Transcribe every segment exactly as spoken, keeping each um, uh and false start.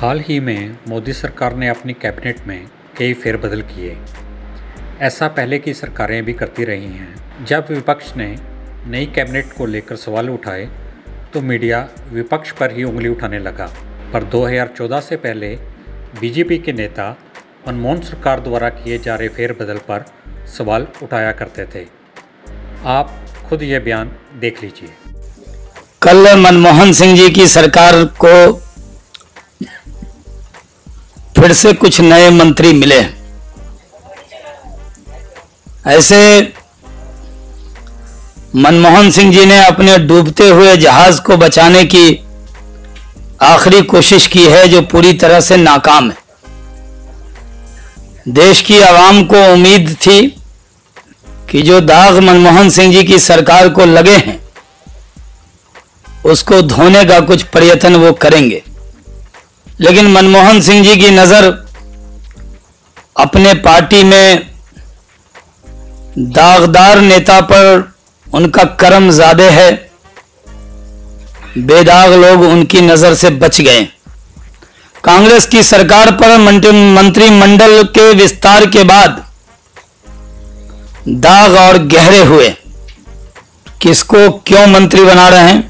हाल ही में मोदी सरकार ने अपनी कैबिनेट में कई फेरबदल किए। ऐसा पहले की सरकारें भी करती रही हैं। जब विपक्ष ने नई कैबिनेट को लेकर सवाल उठाए तो मीडिया विपक्ष पर ही उंगली उठाने लगा। पर दो हज़ार चौदह से पहले बीजेपी के नेता मनमोहन सरकार द्वारा किए जा रहे फेरबदल पर सवाल उठाया करते थे। आप खुद ये बयान देख लीजिए। कल मनमोहन सिंह जी की सरकार को फिर से कुछ नए मंत्री मिले। ऐसे मनमोहन सिंह जी ने अपने डूबते हुए जहाज को बचाने की आखिरी कोशिश की है, जो पूरी तरह से नाकाम है। देश की आवाम को उम्मीद थी कि जो दाग मनमोहन सिंह जी की सरकार को लगे हैं उसको धोने का कुछ प्रयत्न वो करेंगे, लेकिन मनमोहन सिंह जी की नज़र अपने पार्टी में दागदार नेता पर उनका कर्म ज़्यादा है। बेदाग लोग उनकी नज़र से बच गए। कांग्रेस की सरकार पर मंत्रिमंडल के विस्तार के बाद दाग और गहरे हुए। किसको क्यों मंत्री बना रहे हैं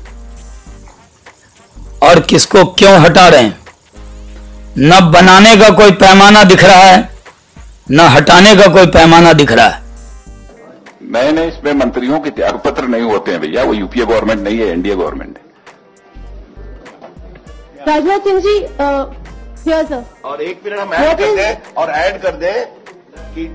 और किसको क्यों हटा रहे हैं। न बनाने का कोई पैमाना दिख रहा है, न हटाने का कोई पैमाना दिख रहा है। मैंने इसमें मंत्रियों के त्यागपत्र नहीं होते हैं भैया। वो यूपीए गवर्नमेंट नहीं है, एनडीए गवर्नमेंट है। राजनाथ सिंह जी सर, और एक मिनट हम ऐड कर दें और ऐड कर दें कि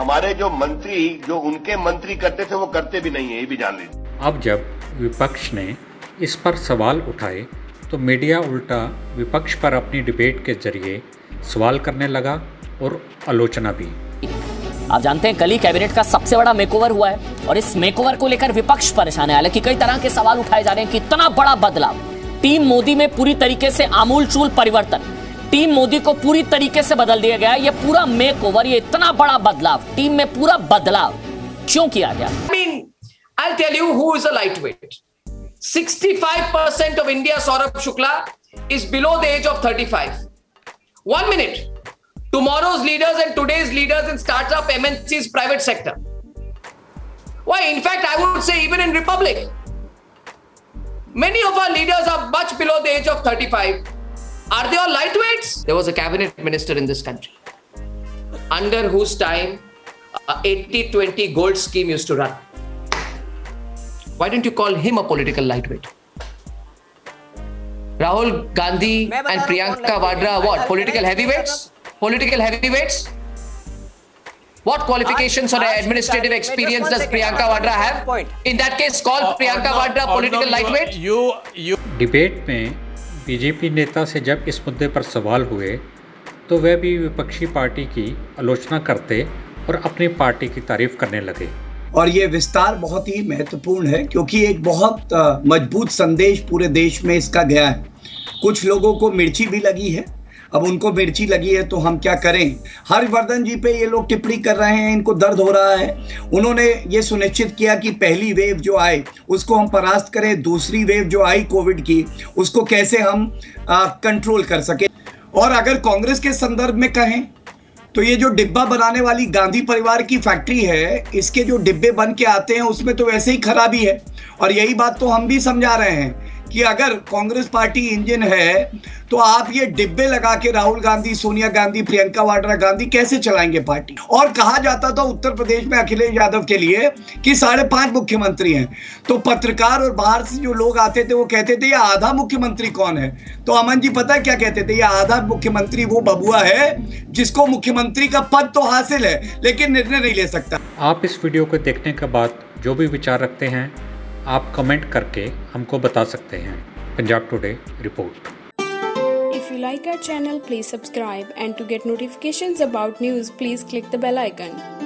हमारे जो मंत्री जो उनके मंत्री करते थे वो करते भी नहीं है, ये भी जान लीजिए। अब जब विपक्ष ने इस पर सवाल उठाए तो मीडिया उल्टा विपक्ष पर अपनी डिबेट के जरिए सवाल करने लगा और आलोचना भी। आप जानते हैं कल ही कैबिनेट का सबसे बड़ा मेकओवर हुआ है और इस मेकओवर को लेकर विपक्ष परेशान है। हालांकि कई तरह के सवाल उठाए जा रहे हैं कि इतना बड़ा बदलाव, टीम मोदी में पूरी तरीके से आमूलचूल परिवर्तन, टीम मोदी को पूरी तरीके से बदल दिया गया। ये पूरा मेकओवर, ये इतना बड़ा बदलाव, टीम में पूरा बदलाव क्यों किया गया? I mean, I'll tell you who is a lightweight. sixty-five percent of India, Saurabh Shukla, is below the age of thirty-five. One minute, tomorrow's leaders and today's leaders in startup, M N Cs, private sector. Why? In fact, I would say even in Republic, many of our leaders are much below the age of thirty-five. Are they all lightweights? There was a cabinet minister in this country under whose time eighty twenty gold scheme used to run. Why didn't you call him a political lightweight? Rahul Gandhi and Priyanka Vadra, what? Political heavyweights? Political heavyweights? What qualifications or administrative experience does Priyanka Vadra have? In that case, call Priyanka Vadra political lightweight. You, you debate me. BJP नेता से जब इस मुद्दे पर सवाल हुए तो वह भी विपक्षी पार्टी की आलोचना करते और अपनी पार्टी की तारीफ करने लगे। और ये विस्तार बहुत ही महत्वपूर्ण है क्योंकि एक बहुत मजबूत संदेश पूरे देश में इसका गया है। कुछ लोगों को मिर्ची भी लगी है। अब उनको मिर्ची लगी है तो हम क्या करें। हरिवर्धन जी पे ये लोग टिप्पणी कर रहे हैं, इनको दर्द हो रहा है। उन्होंने ये सुनिश्चित किया कि पहली वेव जो आए उसको हम परास्त करें, दूसरी वेव जो आई कोविड की उसको कैसे हम आ, कंट्रोल कर सकें। और अगर कांग्रेस के संदर्भ में कहें तो ये जो डिब्बा बनाने वाली गांधी परिवार की फैक्ट्री है, इसके जो डिब्बे बन के आते हैं उसमें तो वैसे ही खराबी है। और यही बात तो हम भी समझा रहे हैं कि अगर कांग्रेस पार्टी इंजन है तो आप ये डिब्बे लगा के राहुल गांधी, सोनिया गांधी, प्रियंका वाड्रा गांधी कैसे चलाएंगे पार्टी। और कहा जाता था उत्तर प्रदेश में अखिलेश यादव के लिए कि साढ़े पांच मुख्यमंत्री हैं, तो पत्रकार और बाहर से जो लोग आते थे वो कहते थे ये आधा मुख्यमंत्री कौन है। तो अमन जी पता है क्या कहते थे? ये आधा मुख्यमंत्री वो बबुआ है जिसको मुख्यमंत्री का पद तो हासिल है लेकिन निर्णय नहीं ले सकता। आप इस वीडियो को देखने के बाद जो भी विचार रखते हैं आप कमेंट करके हमको बता सकते हैं। Punjab today report. If you like our channel, please subscribe and to get notifications about news, please click the bell icon.